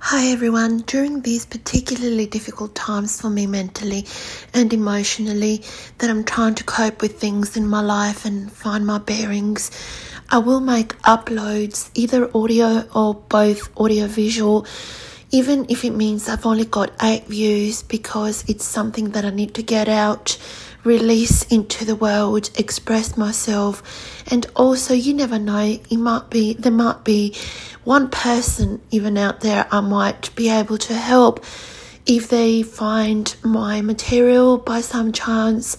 Hi everyone, during these particularly difficult times for me mentally and emotionally that I'm trying to cope with things in my life and find my bearings, I will make uploads, either audio or both audio-visual, even if it means I've only got 8 views, because it's something that I need to get out, release into the world, express myself. And also, you never know, there might be one person even out there I might be able to help if they find my material by some chance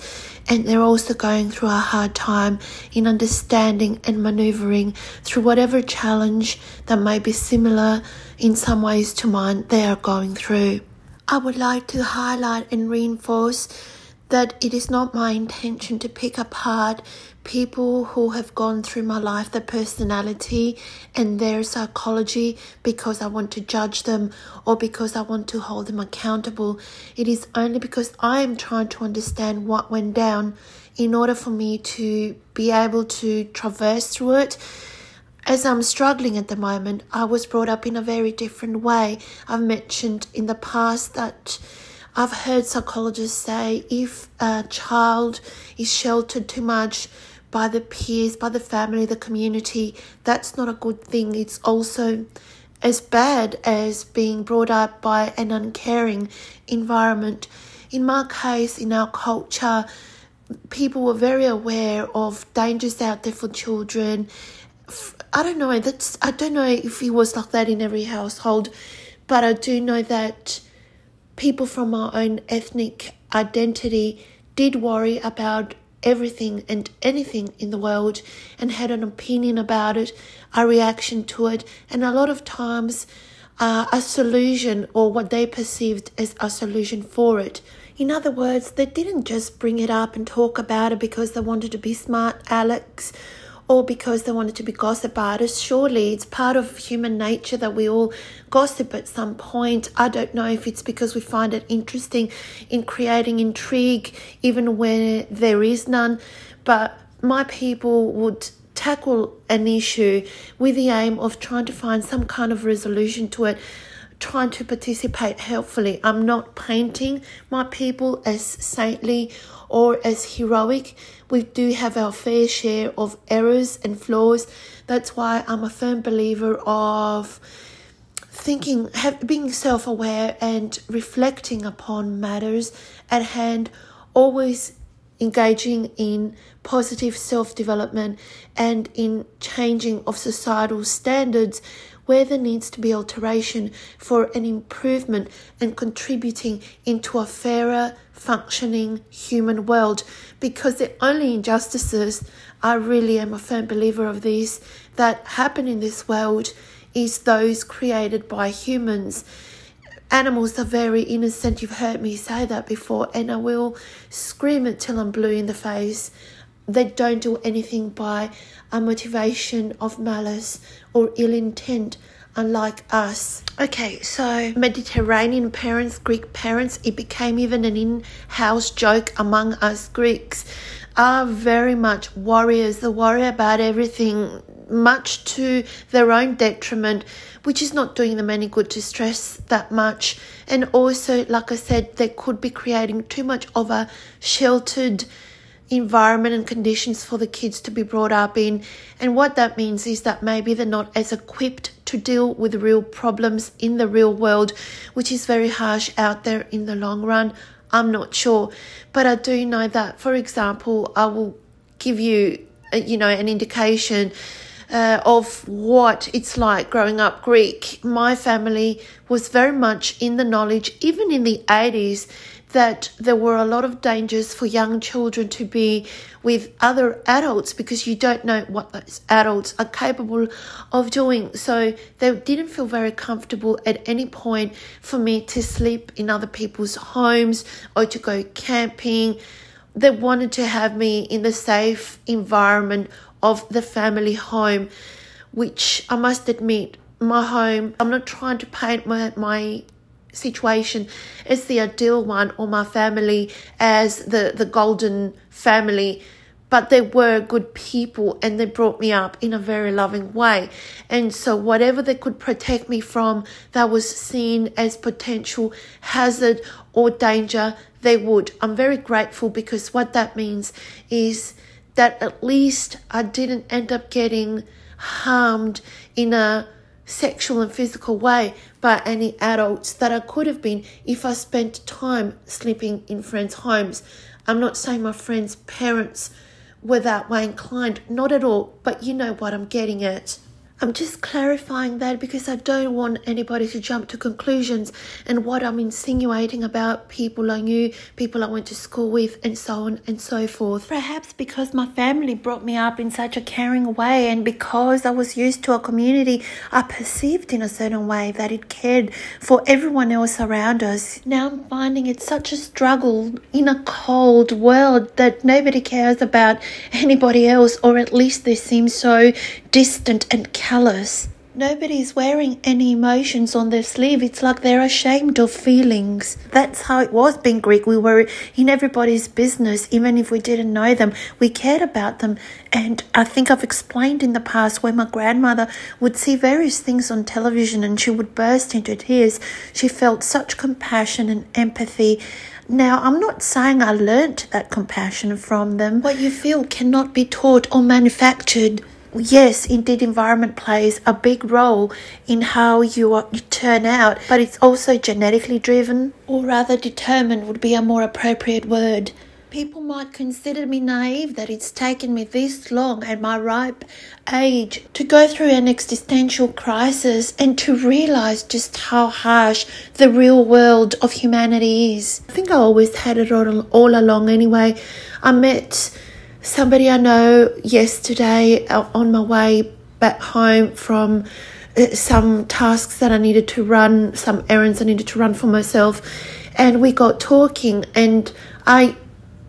and they're also going through a hard time in understanding and maneuvering through whatever challenge that may be similar in some ways to mine they are going through. I would like to highlight and reinforce that it is not my intention to pick apart people who have gone through my life, their personality and their psychology, because I want to judge them or because I want to hold them accountable. It is only because I am trying to understand what went down in order for me to be able to traverse through it. As I'm struggling at the moment, I was brought up in a very different way. I've mentioned in the past that I've heard psychologists say if a child is sheltered too much by the peers, by the family, the community, that's not a good thing. It's also as bad as being brought up by an uncaring environment. In my case, in our culture, people were very aware of dangers out there for children. I don't know, I don't know if it was like that in every household, but I do know that people from our own ethnic identity did worry about everything and anything in the world and had an opinion about it, a reaction to it, and a lot of times a solution, or what they perceived as a solution for it. In other words, they didn't just bring it up and talk about it because they wanted to be smart Alex or because they wanted to be gossip artists. Surely it's part of human nature that we all gossip at some point. I don't know if it's because we find it interesting in creating intrigue, even where there is none. But my people would tackle an issue with the aim of trying to find some kind of resolution to it, trying to participate helpfully. I'm not painting my people as saintly or as heroic. We do have our fair share of errors and flaws. That's why I'm a firm believer of being self-aware and reflecting upon matters at hand, always engaging in positive self-development and in changing of societal standards where there needs to be alteration for an improvement, and contributing into a fairer, functioning human world. Because the only injustices, I really am a firm believer of this, that happen in this world is those created by humans. Animals are very innocent. You've heard me say that before, and I will scream it till I'm blue in the face. They don't do anything by a motivation of malice or ill intent, unlike us. Okay, so Mediterranean parents, Greek parents, it became even an in-house joke among us Greeks, are very much warriors. They worry about everything, much to their own detriment, which is not doing them any good to stress that much. And also, like I said, they could be creating too much of a sheltered environment and conditions for the kids to be brought up in. And what that means is that maybe they're not as equipped to deal with real problems in the real world, which is very harsh out there in the long run. I'm not sure, but I do know that, for example, I will give you an indication of what it's like growing up Greek. My family was very much in the knowledge, even in the 80s, that there were a lot of dangers for young children to be with other adults, because you don't know what those adults are capable of doing. So they didn't feel very comfortable at any point for me to sleep in other people's homes or to go camping. They wanted to have me in the safe environment of the family home, which I must admit, my home, I'm not trying to paint my situation is the ideal one, or my family as the golden family, but they were good people and they brought me up in a very loving way. And so whatever they could protect me from that was seen as potential hazard or danger, they would. I'm very grateful, because what that means is that at least I didn't end up getting harmed in a sexual and physical way by any adults that I could have been if I spent time sleeping in friends' homes. I'm not saying my friends' parents were that way inclined, not at all, but you know what I'm getting at. I'm just clarifying that because I don't want anybody to jump to conclusions, and what I'm insinuating about people I knew, people I went to school with, and so on and so forth. Perhaps because my family brought me up in such a caring way, and because I was used to a community I perceived in a certain way that it cared for everyone else around us. Now I'm finding it's such a struggle in a cold world that nobody cares about anybody else, or at least they seem so distant and callous. Nobody's wearing any emotions on their sleeve. It's like they're ashamed of feelings. That's how it was being Greek. We were in everybody's business, even if we didn't know them. We cared about them. And I think I've explained in the past where my grandmother would see various things on television and she would burst into tears. She felt such compassion and empathy. Now, I'm not saying I learnt that compassion from them. What you feel cannot be taught or manufactured. Yes, indeed, environment plays a big role in how you turn out, but it's also genetically driven, or rather determined would be a more appropriate word. People might consider me naive that it's taken me this long at my ripe age to go through an existential crisis and to realise just how harsh the real world of humanity is. I think I always had it all along anyway. I met somebody I know yesterday on my way back home from some tasks that I needed to run, some errands I needed to run for myself, and we got talking, and I,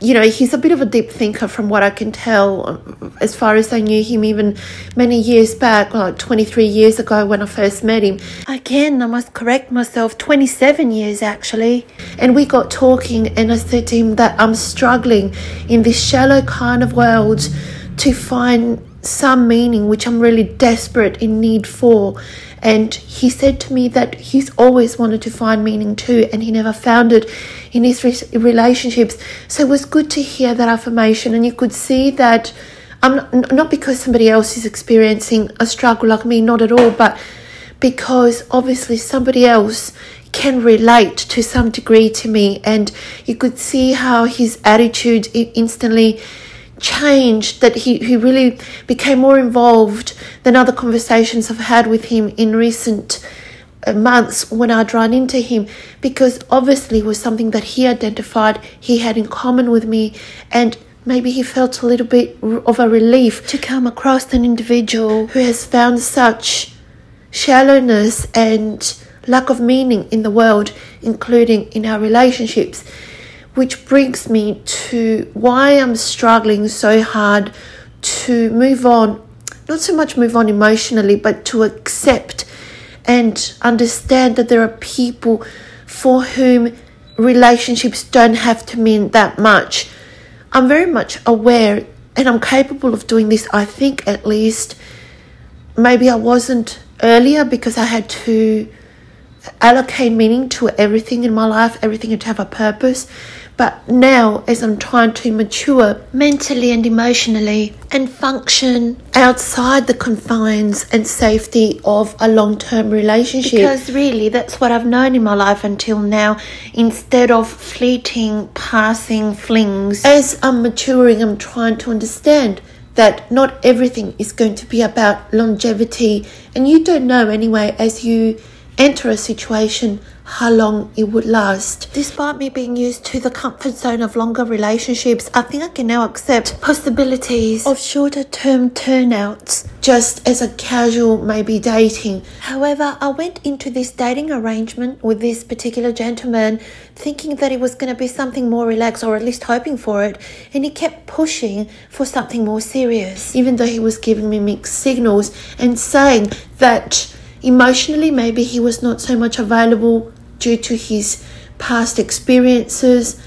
you know, he's a bit of a deep thinker from what I can tell, as far as I knew him even many years back, like 23 years ago when I first met him. Again, I must correct myself, 27 years actually. And we got talking and I said to him that I'm struggling in this shallow kind of world to find some meaning, which I'm really desperate in need for. And he said to me that he's always wanted to find meaning too, and he never found it in his relationships. So it was good to hear that affirmation, and you could see that I'm not because somebody else is experiencing a struggle like me, not at all, but because obviously somebody else can relate to some degree to me. And you could see how his attitude instantly changed, that he really became more involved than other conversations I've had with him in recent months when I'd run into him, because obviously it was something that he identified he had in common with me, and maybe he felt a little bit of a relief to come across an individual who has found such shallowness and lack of meaning in the world, including in our relationships. Which brings me to why I'm struggling so hard to move on, not so much move on emotionally, but to accept and understand that there are people for whom relationships don't have to mean that much. I'm very much aware, and I'm capable of doing this, I think at least. Maybe I wasn't earlier because I had to allocate meaning to everything in my life. Everything had to have a purpose. But now, as I'm trying to mature mentally and emotionally and function outside the confines and safety of a long-term relationship, because really that's what I've known in my life until now, instead of fleeting, passing flings. As I'm maturing, I'm trying to understand that not everything is going to be about longevity, and you don't know anyway as you enter a situation how long it would last. Despite me being used to the comfort zone of longer relationships, I think I can now accept possibilities of shorter term turnouts, just as a casual maybe dating. However, I went into this dating arrangement with this particular gentleman thinking that it was going to be something more relaxed, or at least hoping for it, and he kept pushing for something more serious, even though he was giving me mixed signals and saying that emotionally, maybe he was not so much available due to his past experiences,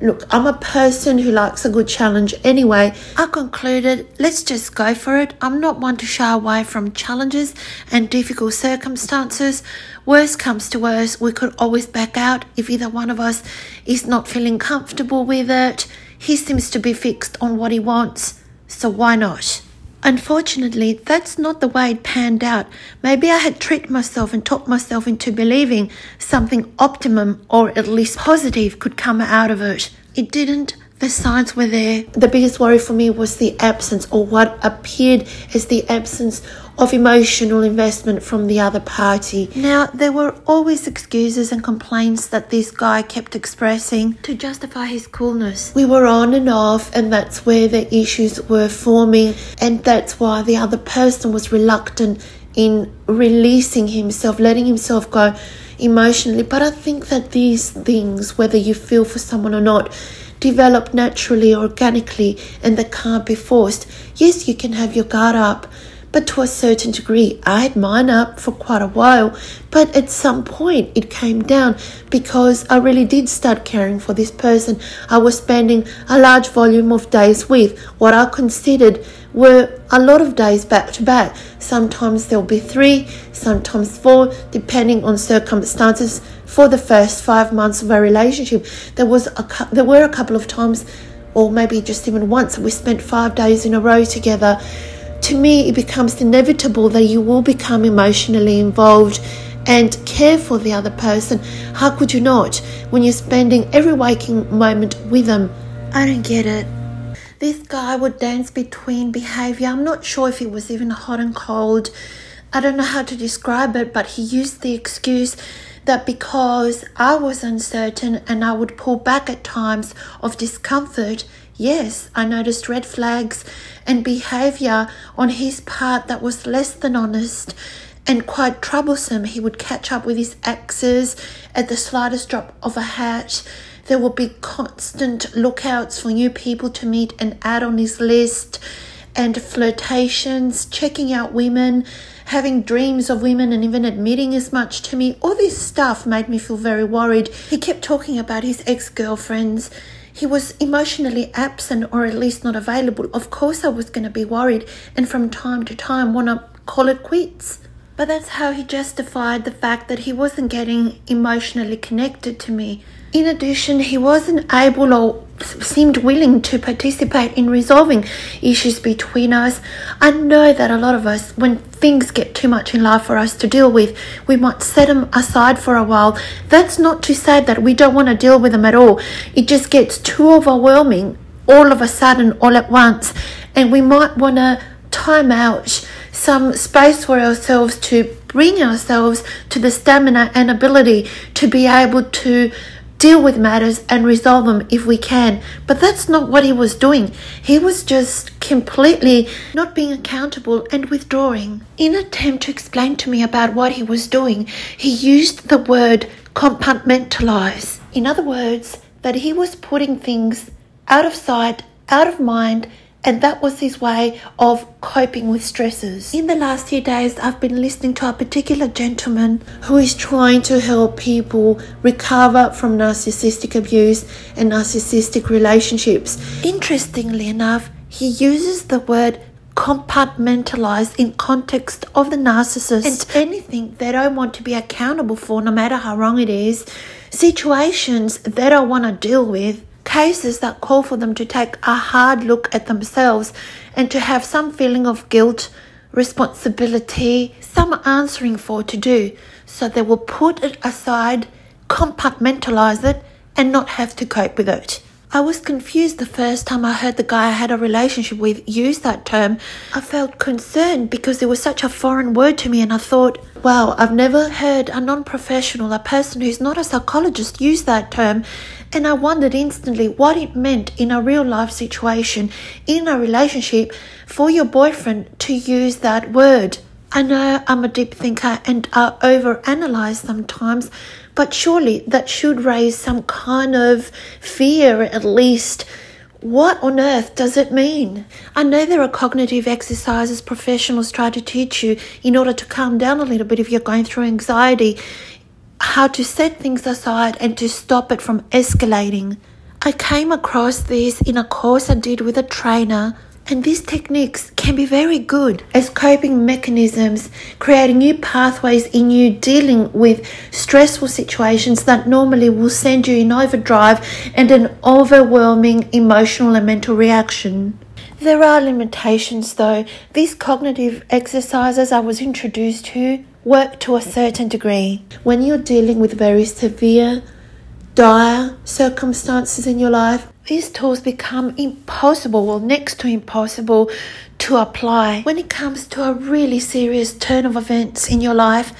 Look, I'm a person who likes a good challenge anyway. I concluded, let's just go for it. I'm not one to shy away from challenges and difficult circumstances. Worst comes to worst, we could always back out if either one of us is not feeling comfortable with it. He seems to be fixed on what he wants, so why not? Unfortunately, that's not the way it panned out. Maybe I had tricked myself and talked myself into believing something optimum or at least positive could come out of it. It didn't. The signs were there. The biggest worry for me was the absence, or what appeared as the absence, of emotional investment from the other party. Now, there were always excuses and complaints that this guy kept expressing to justify his coolness. We were on and off, and that's where the issues were forming, and that's why the other person was reluctant in releasing himself, letting himself go emotionally. But I think that these things, whether you feel for someone or not, develop naturally, organically, and they can't be forced. Yes, you can have your guard up, but to a certain degree. I had mine up for quite a while, but at some point it came down because I really did start caring for this person I was spending a large volume of days with. What I considered were a lot of days back to back. Sometimes there'll be 3, sometimes 4, depending on circumstances. For the first 5 months of our relationship, there were a couple of times, or maybe just even once, we spent 5 days in a row together. To me, it becomes inevitable that you will become emotionally involved and care for the other person. How could you not, when you're spending every waking moment with them? I don't get it. This guy would dance between behavior. I'm not sure if it was even hot and cold. I don't know how to describe it, but he used the excuse that because I was uncertain and I would pull back at times of discomfort, yes, I noticed red flags and behavior on his part that was less than honest and quite troublesome. He would catch up with his exes at the slightest drop of a hat. There would be constant lookouts for new people to meet and add on his list, and flirtations, checking out women, having dreams of women, and even admitting as much to me. All this stuff made me feel very worried. He kept talking about his ex-girlfriends. He was emotionally absent, or at least not available. Of course I was going to be worried and from time to time want to call it quits. But that's how he justified the fact that he wasn't getting emotionally connected to me. In addition, he wasn't able or seemed willing to participate in resolving issues between us. I know that a lot of us, when things get too much in life for us to deal with, we might set them aside for a while. That's not to say that we don't want to deal with them at all. It just gets too overwhelming all of a sudden, all at once, and we might want to time out some space for ourselves to bring ourselves to the stamina and ability to be able to deal with matters and resolve them if we can. But that's not what he was doing. He was just completely not being accountable and withdrawing. In an attempt to explain to me about what he was doing, he used the word compartmentalize. In other words, that he was putting things out of sight, out of mind, and that was his way of coping with stresses. In the last few days, I've been listening to a particular gentleman who is trying to help people recover from narcissistic abuse and narcissistic relationships. Interestingly enough, he uses the word compartmentalized in context of the narcissist and anything they don't want to be accountable for, no matter how wrong it is, situations they don't want to deal with, cases that call for them to take a hard look at themselves and to have some feeling of guilt, responsibility, some answering for to do. So they will put it aside, compartmentalize it, and not have to cope with it. I was confused the first time I heard the guy I had a relationship with use that term. I felt concerned because it was such a foreign word to me, and I thought, wow, I've never heard a non-professional, a person who's not a psychologist, use that term. And I wondered instantly what it meant in a real life situation, in a relationship, for your boyfriend to use that word. I know I'm a deep thinker and I overanalyze sometimes, but surely that should raise some kind of fear at least. What on earth does it mean? I know there are cognitive exercises professionals try to teach you in order to calm down a little bit if you're going through anxiety, how to set things aside and to stop it from escalating. I came across this in a course I did with a trainer, and these techniques can be very good as coping mechanisms, creating new pathways in you dealing with stressful situations that normally will send you in overdrive and an overwhelming emotional and mental reaction. There are limitations though. These cognitive exercises I was introduced to work to a certain degree. When you're dealing with very severe, dire circumstances in your life, these tools become impossible or next to impossible to apply. When it comes to a really serious turn of events in your life,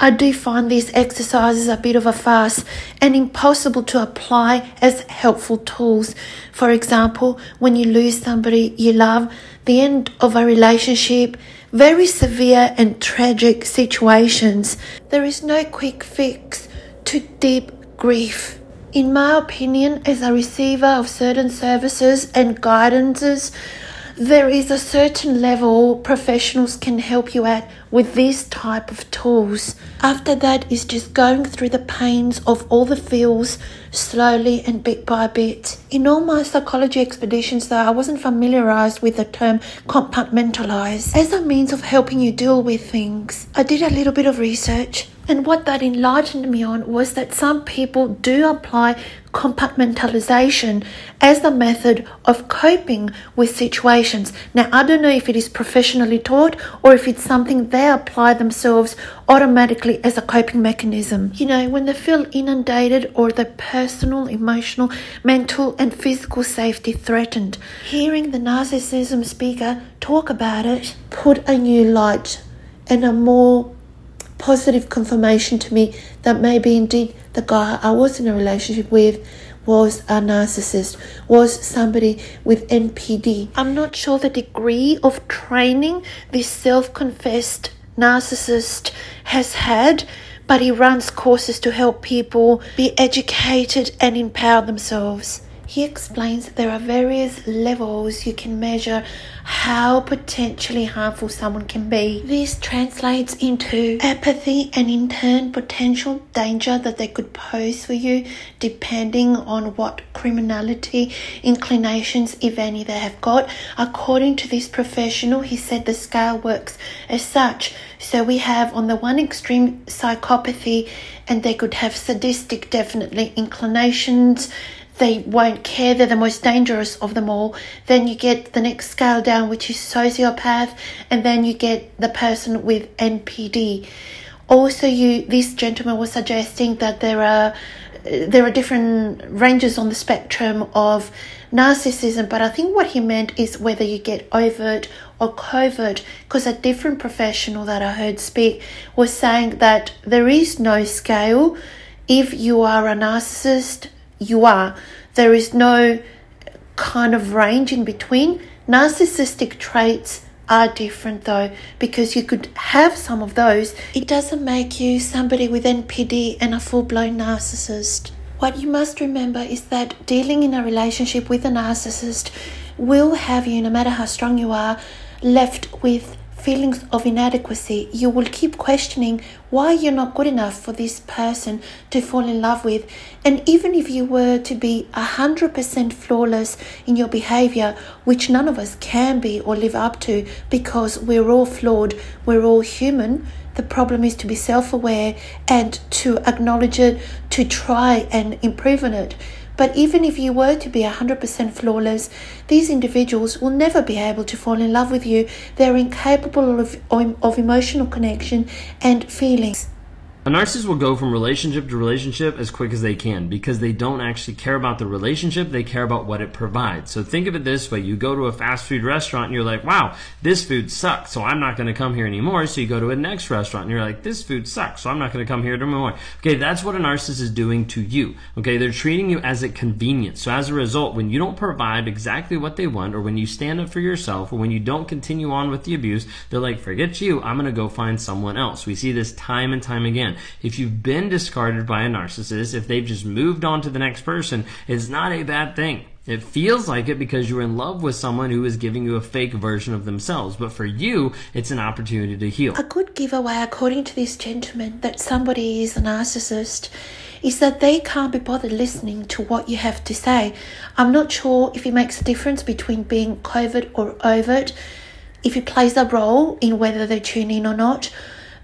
I do find these exercises a bit of a farce and impossible to apply as helpful tools. For example, when you lose somebody you love, the end of a relationship, very severe and tragic situations, there is no quick fix to deep grief. In my opinion, as a receiver of certain services and guidances, there is a certain level professionals can help you at with these type of tools. After that is just going through the pains of all the feels slowly and bit by bit. In all my psychology expeditions though, I wasn't familiarized with the term compartmentalize as a means of helping you deal with things. I did a little bit of research, and what that enlightened me on was that some people do apply compartmentalization as the method of coping with situations. Now, I don't know if it is professionally taught or if it's something they apply themselves automatically as a coping mechanism. You know, when they feel inundated or their personal, emotional, mental and physical safety threatened. Hearing the narcissism speaker talk about it put a new light and a more positive confirmation to me that maybe indeed the guy I was in a relationship with was a narcissist, was somebody with NPD. I'm not sure the degree of training this self-confessed narcissist has had, but he runs courses to help people be educated and empower themselves. He explains that there are various levels you can measure how potentially harmful someone can be. This translates into apathy and in turn potential danger that they could pose for you depending on what criminality inclinations, if any, they have got. According to this professional, he said the scale works as such. So we have on the one extreme psychopathy, and they could have sadistic definitely inclinations. They won't care, they're the most dangerous of them all. Then you get the next scale down, which is sociopath, and then you get the person with NPD. Also, this gentleman was suggesting that there are different ranges on the spectrum of narcissism, but I think what he meant is whether you get overt or covert, because a different professional that I heard speak was saying that there is no scale. If you are a narcissist, you are. There is no kind of range in between. Narcissistic traits are different though, because you could have some of those. It doesn't make you somebody with NPD and a full-blown narcissist. What you must remember is that dealing in a relationship with a narcissist will have you, no matter how strong you are, left with feelings of inadequacy. You will keep questioning why you're not good enough for this person to fall in love with. And even if you were to be 100% flawless in your behavior, which none of us can be or live up to because we're all flawed, we're all human, the problem is to be self-aware and to acknowledge it, to try and improve on it. But even if you were to be 100% flawless, these individuals will never be able to fall in love with you. They're incapable of emotional connection and feelings. A narcissist will go from relationship to relationship as quick as they can because they don't actually care about the relationship. They care about what it provides. So think of it this way. You go to a fast food restaurant and you're like, wow, this food sucks, so I'm not going to come here anymore. So you go to a next restaurant and you're like, this food sucks, so I'm not going to come here anymore. Okay, that's what a narcissist is doing to you. Okay, they're treating you as a convenience. So as a result, when you don't provide exactly what they want, or when you stand up for yourself, or when you don't continue on with the abuse, they're like, forget you, I'm going to go find someone else. We see this time and time again. If you've been discarded by a narcissist, if they've just moved on to the next person, it's not a bad thing. It feels like it because you're in love with someone who is giving you a fake version of themselves. But for you, it's an opportunity to heal. A good giveaway, according to this gentleman, that somebody is a narcissist is that they can't be bothered listening to what you have to say. I'm not sure if it makes a difference between being covert or overt, if it plays a role in whether they tune in or not.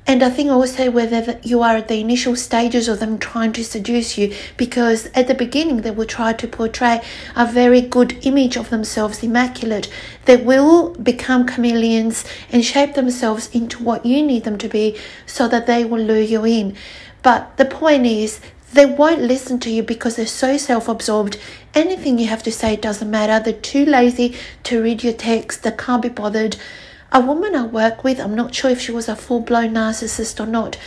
And I think also whether you are at the initial stages of them trying to seduce you, because at the beginning they will try to portray a very good image of themselves, immaculate. They will become chameleons and shape themselves into what you need them to be so that they will lure you in. But the point is, they won't listen to you because they're so self-absorbed. Anything you have to say doesn't matter. They're too lazy to read your text. They can't be bothered. A woman I work with, I'm not sure if she was a full-blown narcissist or not,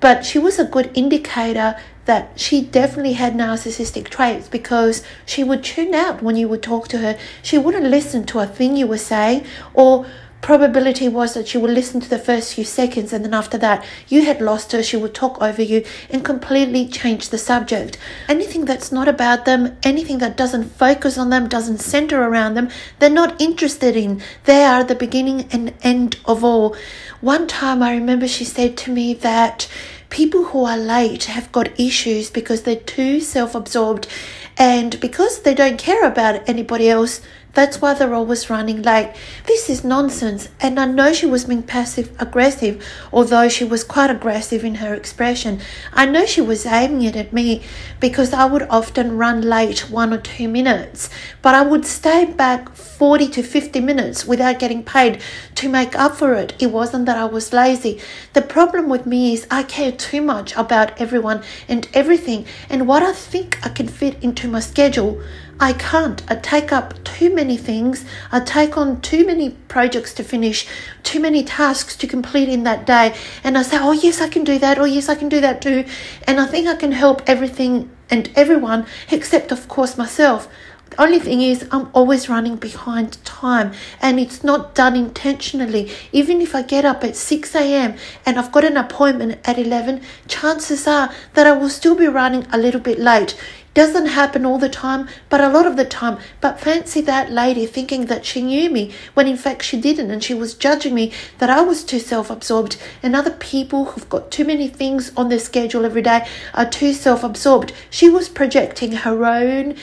but she was a good indicator that she definitely had narcissistic traits, because she would tune out when you would talk to her. She wouldn't listen to a thing you were saying, or probability was that she would listen to the first few seconds, and then after that you had lost her. She would talk over you and completely change the subject. Anything that's not about them, anything that doesn't focus on them, doesn't center around them, they're not interested in. They are the beginning and end of all. One time I remember she said to me that people who are late have got issues because they're too self-absorbed, and because they don't care about anybody else, that's why they're always running late. This is nonsense. And I know she was being passive-aggressive, although she was quite aggressive in her expression. I know she was aiming it at me because I would often run late 1 or 2 minutes, but I would stay back 40 to 50 minutes without getting paid to make up for it. It wasn't that I was lazy. The problem with me is I care too much about everyone and everything, and what I think I can fit into my schedule, I can't. I take up too many things. I take on too many projects to finish, too many tasks to complete in that day. And I say, oh yes, I can do that. Oh yes, I can do that too. And I think I can help everything and everyone, except of course myself. The only thing is I'm always running behind time, and it's not done intentionally. Even if I get up at 6 a.m. and I've got an appointment at 11, chances are that I will still be running a little bit late. Doesn't happen all the time, but a lot of the time. But fancy that lady thinking that she knew me when in fact she didn't, and she was judging me that I was too self-absorbed, and other people who've got too many things on their schedule every day are too self-absorbed. She was projecting her own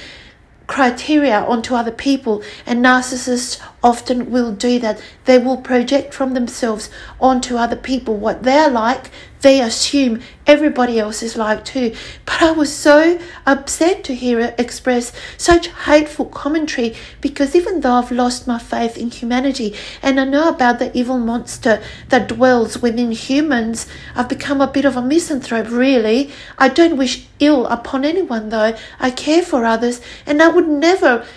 criteria onto other people, and narcissists often will do that. They will project from themselves onto other people what they're like. They assume everybody else is like too. But I was so upset to hear her express such hateful commentary, because even though I've lost my faith in humanity and I know about the evil monster that dwells within humans, I've become a bit of a misanthrope really. I don't wish ill upon anyone though. I care for others, and I would never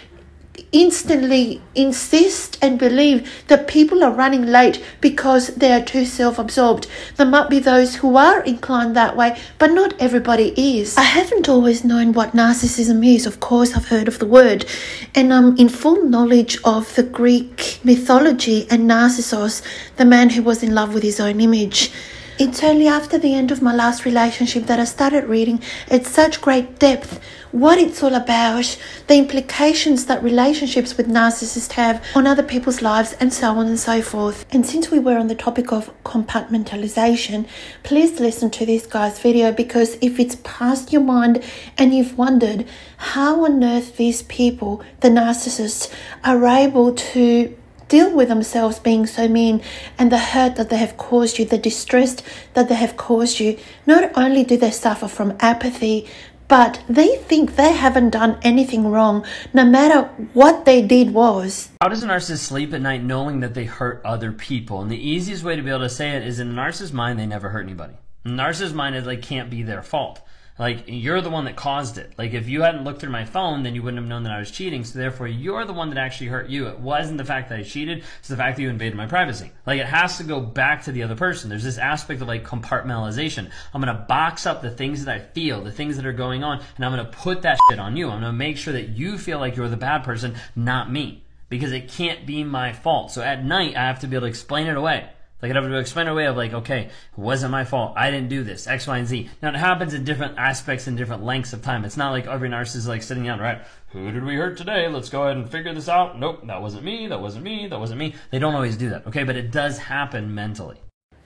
instantly insist and believe that people are running late because they are too self-absorbed. There might be those who are inclined that way, but not everybody is. I haven't always known what narcissism is. Of course, I've heard of the word, and I'm in full knowledge of the Greek mythology and Narcissus, the man who was in love with his own image. It's only after the end of my last relationship that I started reading at such great depth what it's all about, the implications that relationships with narcissists have on other people's lives, and so on and so forth. And since we were on the topic of compartmentalization, please listen to this guy's video, because if it's passed your mind and you've wondered how on earth these people, the narcissists, are able to deal with themselves being so mean, and the hurt that they have caused you, the distress that they have caused you. Not only do they suffer from apathy, but they think they haven't done anything wrong, no matter what they did was. How does a narcissist sleep at night knowing that they hurt other people? And the easiest way to be able to say it is, in a narcissist's mind, they never hurt anybody. In a narcissist's mind, it like can't be their fault. Like, you're the one that caused it. Like, if you hadn't looked through my phone, then you wouldn't have known that I was cheating. So therefore, you're the one that actually hurt you. It wasn't the fact that I cheated. It's the fact that you invaded my privacy. Like, it has to go back to the other person. There's this aspect of, like, compartmentalization. I'm going to box up the things that I feel, the things that are going on, and I'm going to put that shit on you. I'm going to make sure that you feel like you're the bad person, not me, because it can't be my fault. So at night, I have to be able to explain it away. Like, I'd have to explain a way of like, okay, it wasn't my fault. I didn't do this, X, Y, and Z. Now, it happens in different aspects and different lengths of time. It's not like every narcissist is like sitting down, right, who did we hurt today? Let's go ahead and figure this out. Nope, that wasn't me. That wasn't me. That wasn't me. They don't always do that, okay? But it does happen mentally.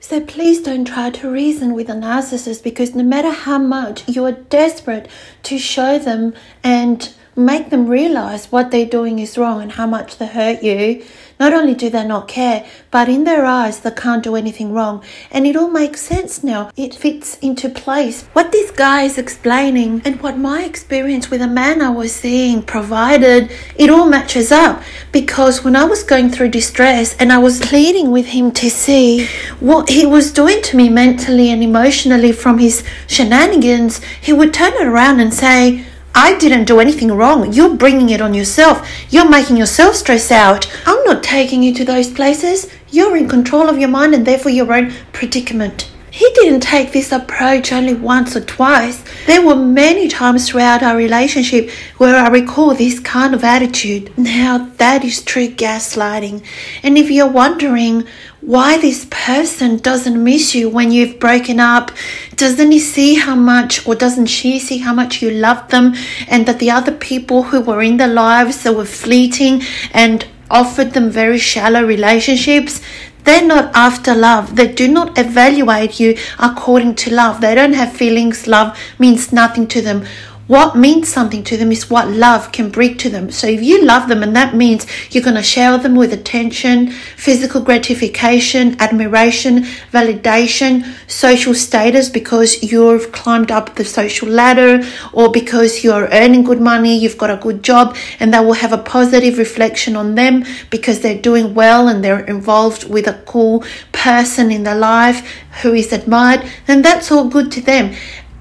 So please don't try to reason with a narcissist, because no matter how much you're desperate to show them and make them realize what they're doing is wrong and how much they hurt you, not only do they not care, but in their eyes, they can't do anything wrong. And it all makes sense now. It fits into place. What this guy is explaining and what my experience with a man I was seeing provided, it all matches up. Because when I was going through distress and I was pleading with him to see what he was doing to me mentally and emotionally from his shenanigans, he would turn it around and say, I didn't do anything wrong. You're bringing it on yourself. You're making yourself stress out. I'm not taking you to those places. You're in control of your mind and therefore your own predicament. He didn't take this approach only once or twice. There were many times throughout our relationship where I recall this kind of attitude. Now, that is true gaslighting. And if you're wondering why this person doesn't miss you when you've broken up, doesn't he see how much, or doesn't she see how much you love them, and that the other people who were in their lives that were fleeting and offered them very shallow relationships, they're not after love. They do not evaluate you according to love. They don't have feelings. Love means nothing to them. What means something to them is what love can bring to them. So if you love them, and that means you're going to shower them with attention, physical gratification, admiration, validation, social status, because you've climbed up the social ladder, or because you're earning good money, you've got a good job, and that will have a positive reflection on them because they're doing well and they're involved with a cool person in their life who is admired, then that's all good to them.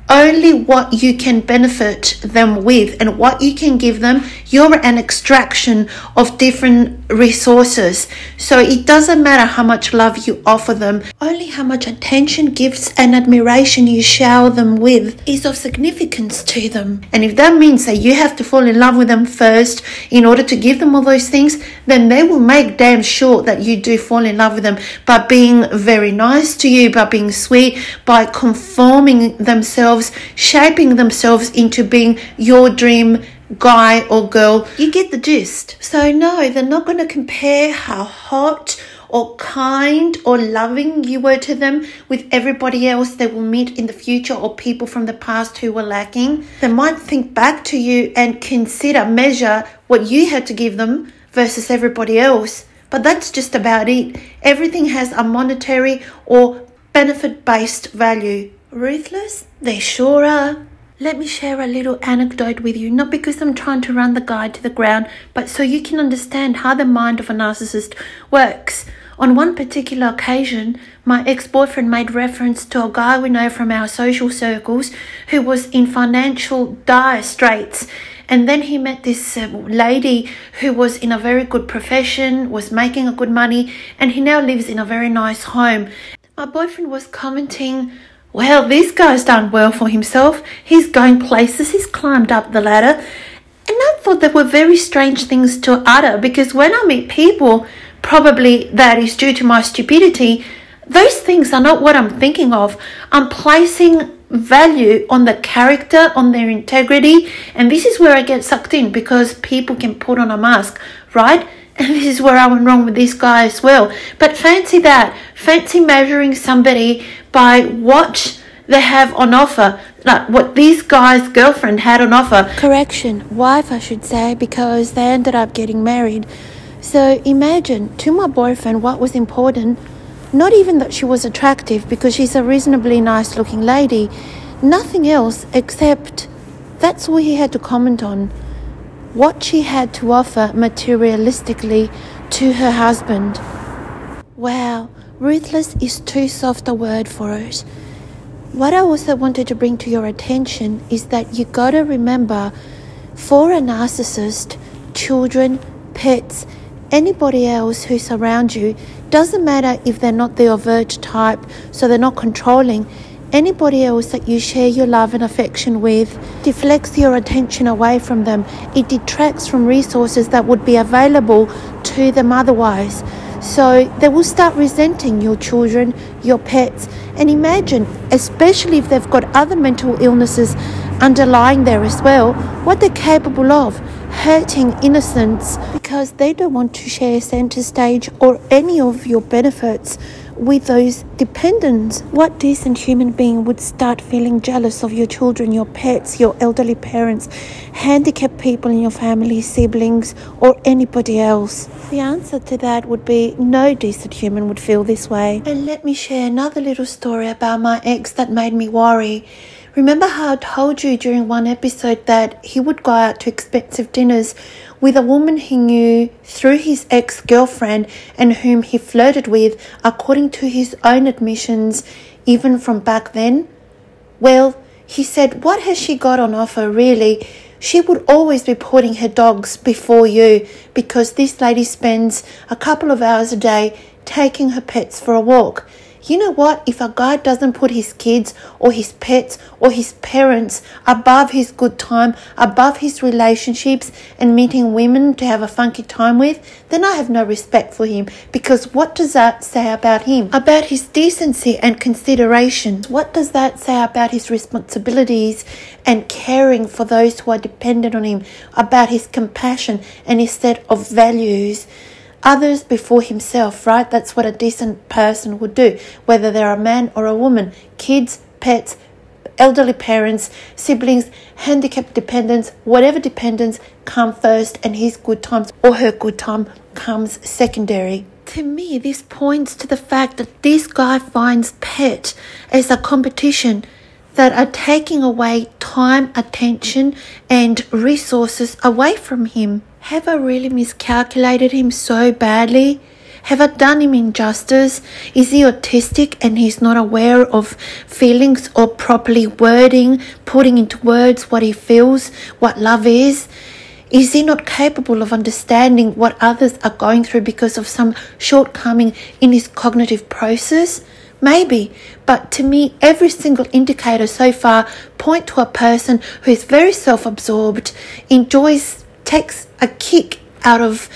Only what you can benefit them with and what you can give them, you're an extraction of different resources. So it doesn't matter how much love you offer them, only how much attention, gifts and admiration you shower them with is of significance to them. And if that means that you have to fall in love with them first in order to give them all those things, then they will make damn sure that you do fall in love with them by being very nice to you, by being sweet, by conforming themselves, shaping themselves into being your dream guy or girl. You get the gist. So no, they're not going to compare how hot or kind or loving you were to them with everybody else they will meet in the future, or people from the past who were lacking. They might think back to you and consider, measure what you had to give them versus everybody else. But that's just about it. Everything has a monetary or benefit-based value. Ruthless? They sure are. Let me share a little anecdote with you, not because I'm trying to run the guy to the ground, but so you can understand how the mind of a narcissist works. On one particular occasion, my ex-boyfriend made reference to a guy we know from our social circles who was in financial dire straits. And then he met this lady who was in a very good profession, was making a good money, and he now lives in a very nice home. My boyfriend was commenting, well, this guy's done well for himself. He's going places. He's climbed up the ladder. And I thought that were very strange things to utter, because when I meet people, probably that is due to my stupidity, those things are not what I'm thinking of. I'm placing value on the character, on their integrity. And this is where I get sucked in, because people can put on a mask, right? And this is where I went wrong with this guy as well. But fancy that. Fancy measuring somebody by what they have on offer. Like what this guy's girlfriend had on offer. Correction, wife I should say, because they ended up getting married. So imagine, to my boyfriend, what was important. Not even that she was attractive, because she's a reasonably nice looking lady. Nothing else, except that's all he had to comment on. What she had to offer materialistically to her husband. Wow, ruthless is too soft a word for it. What I also wanted to bring to your attention is that you gotta remember, for a narcissist, children, pets, anybody else who surrounds you, doesn't matter if they're not the overt type, so they're not controlling, anybody else that you share your love and affection with deflects your attention away from them. It detracts from resources that would be available to them otherwise. So they will start resenting your children, your pets. And imagine, especially if they've got other mental illnesses underlying there as well, what they're capable of, hurting innocence, because they don't want to share center stage or any of your benefits with those dependents. What decent human being would start feeling jealous of your children, your pets, your elderly parents, handicapped people in your family, siblings, or anybody else? The answer to that would be no decent human would feel this way. And let me share another little story about my ex that made me worry. Remember how I told you during one episode that he would go out to expensive dinners with a woman he knew through his ex-girlfriend and whom he flirted with, according to his own admissions, even from back then? Well, he said, what has she got on offer really? She would always be putting her dogs before you because this lady spends a couple of hours a day taking her pets for a walk. You know what, if a guy doesn't put his kids or his pets or his parents above his good time, above his relationships and meeting women to have a funky time with, then I have no respect for him, because what does that say about him, about his decency and consideration? What does that say about his responsibilities and caring for those who are dependent on him, about his compassion and his set of values? Others before himself, right? That's what a decent person would do, whether they're a man or a woman. Kids, pets, elderly parents, siblings, handicapped dependents, whatever dependents come first, and his good times or her good time comes secondary. To me, this points to the fact that this guy finds pet as a competition that are taking away time, attention, and resources away from him. Have I really miscalculated him so badly? Have I done him injustice? Is he autistic and he's not aware of feelings or properly wording, putting into words what he feels, what love is? Is he not capable of understanding what others are going through because of some shortcoming in his cognitive process? Maybe, but to me, every single indicator so far point to a person who is very self-absorbed, takes a kick out of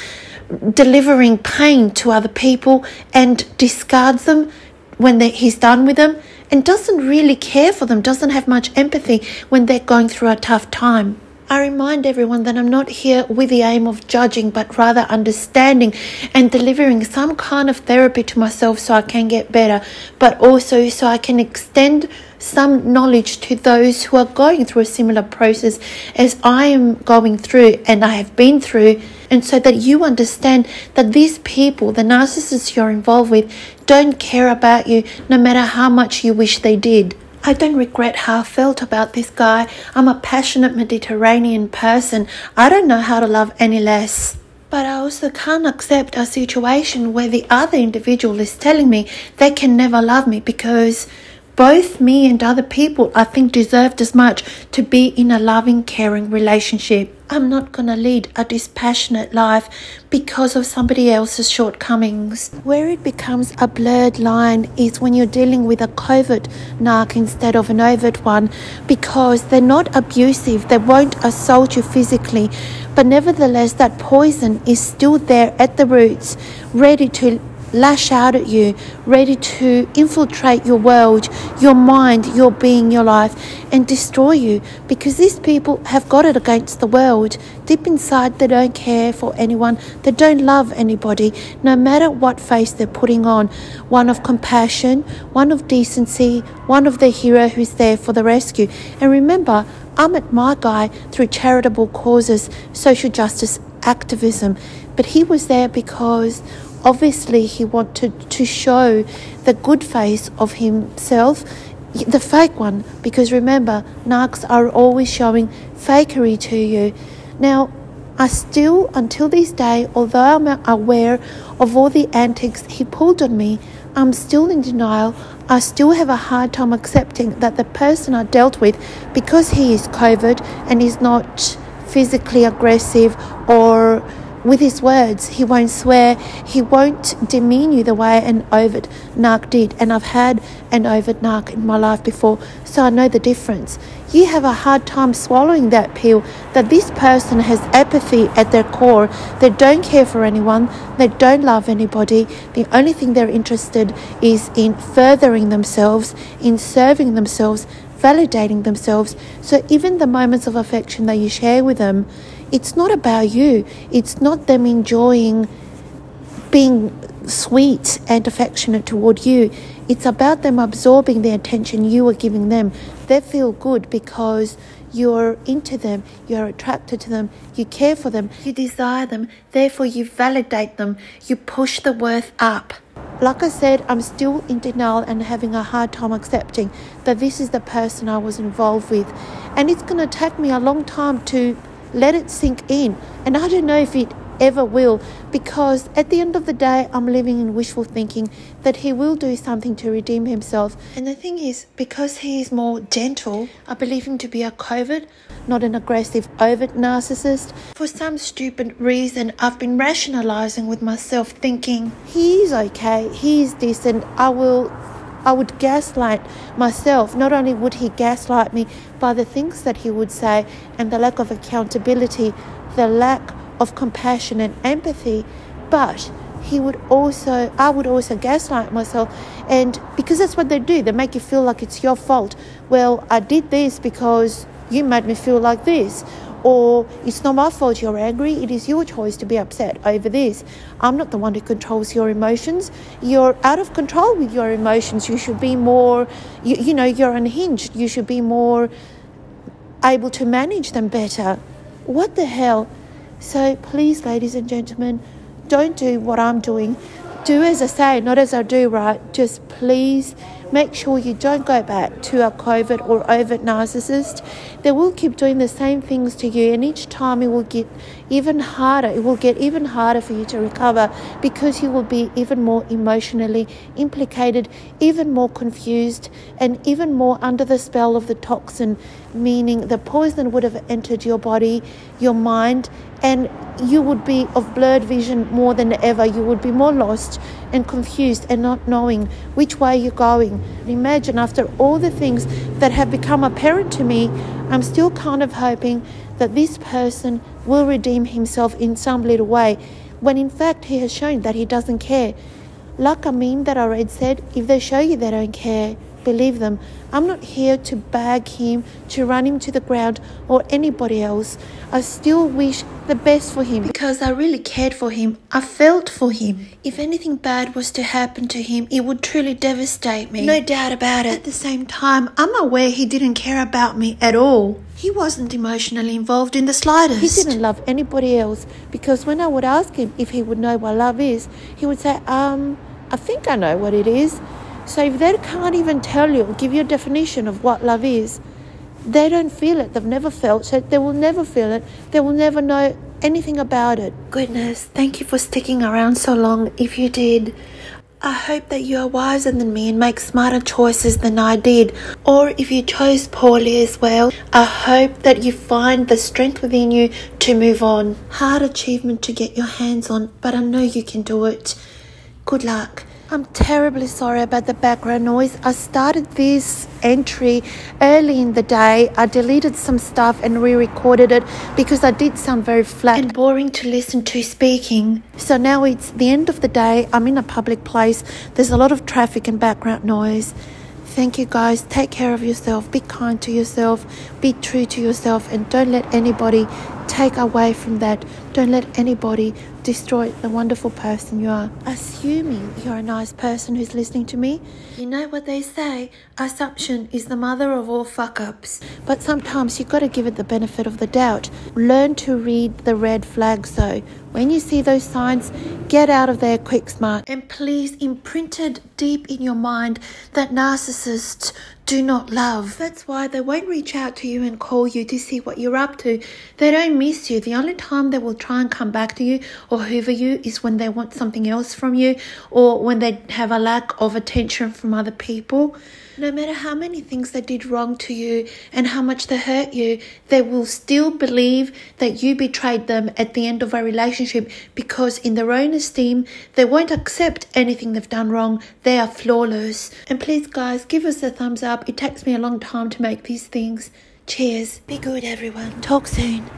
delivering pain to other people and discards them when he's done with them, and doesn't really care for them, doesn't have much empathy when they're going through a tough time. I remind everyone that I'm not here with the aim of judging, but rather understanding and delivering some kind of therapy to myself so I can get better, but also so I can extend some knowledge to those who are going through a similar process as I am going through and I have been through, and so that you understand that these people, the narcissists you're involved with, don't care about you no matter how much you wish they did. I don't regret how I felt about this guy. I'm a passionate Mediterranean person. I don't know how to love any less. But I also can't accept a situation where the other individual is telling me they can never love me, because both me and other people, I think, deserved as much to be in a loving, caring relationship. I'm not going to lead a dispassionate life because of somebody else's shortcomings. Where it becomes a blurred line is when you're dealing with a covert narc instead of an overt one, because they're not abusive, they won't assault you physically, but nevertheless that poison is still there at the roots, ready to lash out at you, ready to infiltrate your world, your mind, your being, your life, and destroy you, because these people have got it against the world. Deep inside, they don't care for anyone, they don't love anybody, no matter what face they're putting on, one of compassion, one of decency, one of the hero who's there for the rescue. And remember, I'm at my guy through charitable causes, social justice activism, but he was there because obviously he wanted to show the good face of himself, the fake one, because remember, narcs are always showing fakery to you. Now, I still, until this day, although I'm aware of all the antics he pulled on me, I'm still in denial. I still have a hard time accepting that the person I dealt with, because he is covert and is not physically aggressive or with his words, he won't swear, he won't demean you the way an overt narc did. And I've had an overt narc in my life before, so I know the difference. You have a hard time swallowing that pill, that this person has apathy at their core. They don't care for anyone, they don't love anybody. The only thing they're interested is in furthering themselves, in serving themselves, validating themselves. So even the moments of affection that you share with them, it's not about you. It's not them enjoying being sweet and affectionate toward you. It's about them absorbing the attention you are giving them. They feel good because you're into them, you're attracted to them, you care for them, you desire them, therefore you validate them, you push the worth up. Like I said, I'm still in denial and having a hard time accepting that this is the person I was involved with. And it's going to take me a long time to let it sink in. And I don't know if it ever will, because at the end of the day, I'm living in wishful thinking that he will do something to redeem himself. And the thing is, because he is more gentle, I believe him to be a covert, not an aggressive, overt narcissist. For some stupid reason, I've been rationalizing with myself, thinking he's okay, he's decent, I would gaslight myself. Not only would he gaslight me by the things that he would say and the lack of accountability, the lack of compassion and empathy, but I would also gaslight myself. And because that's what they do, they make you feel like it's your fault. Well, I did this because you made me feel like this, or it's not my fault you're angry, it is your choice to be upset over this. I'm not the one who controls your emotions. You're out of control with your emotions. You should be more, you know, you're unhinged. You should be more able to manage them better. What the hell? So please, ladies and gentlemen, don't do what I'm doing. Do as I say, not as I do, right? Just please make sure you don't go back to a covert or overt narcissist. They will keep doing the same things to you, and each time it will get even harder. It will get even harder for you to recover, because you will be even more emotionally implicated, even more confused, and even more under the spell of the toxin, meaning the poison would have entered your body, your mind, and you would be of blurred vision more than ever. You would be more lost and confused and not knowing which way you're going. Imagine, after all the things that have become apparent to me, I'm still kind of hoping that this person will redeem himself in some little way, when in fact he has shown that he doesn't care. Like a meme that I read said, if they show you they don't care, believe them. I'm not here to bag him, to run him to the ground, or anybody else. I still wish the best for him, because I really cared for him. I felt for him. If anything bad was to happen to him, it would truly devastate me. No doubt about it. At the same time, I'm aware he didn't care about me at all. He wasn't emotionally involved in the slightest. He didn't love anybody else, because when I would ask him if he would know what love is, he would say, I think I know what it is. So if they can't even tell you or give you a definition of what love is, they don't feel it. They've never felt it. They will never feel it. They will never know anything about it. Goodness, thank you for sticking around so long if you did. I hope that you are wiser than me and make smarter choices than I did. Or if you chose poorly as well, I hope that you find the strength within you to move on. Hard achievement to get your hands on, but I know you can do it. Good luck. I'm terribly sorry about the background noise. I started this entry early in the day. I deleted some stuff and re-recorded it because I did sound very flat and boring to listen to speaking. So now it's the end of the day. I'm in a public place. There's a lot of traffic and background noise. Thank you guys. Take care of yourself. Be kind to yourself. Be true to yourself, and don't let anybody take away from that. Don't let anybody destroy the wonderful person you are. Assuming you're a nice person who's listening to me, you know what they say, assumption is the mother of all fuck-ups. But sometimes you've got to give it the benefit of the doubt. Learn to read the red flags though. When you see those signs, get out of there quick, smart. And please, imprint it deep in your mind that narcissists do not love. That's why they won't reach out to you and call you to see what you're up to. They don't miss you. The only time they will try and come back to you or hoover you is when they want something else from you, or when they have a lack of attention from other people. No matter how many things they did wrong to you and how much they hurt you, they will still believe that you betrayed them at the end of a relationship, because in their own esteem, they won't accept anything they've done wrong. They are flawless. And please guys, give us a thumbs up. It takes me a long time to make these things. Cheers. Be good, everyone. Talk soon.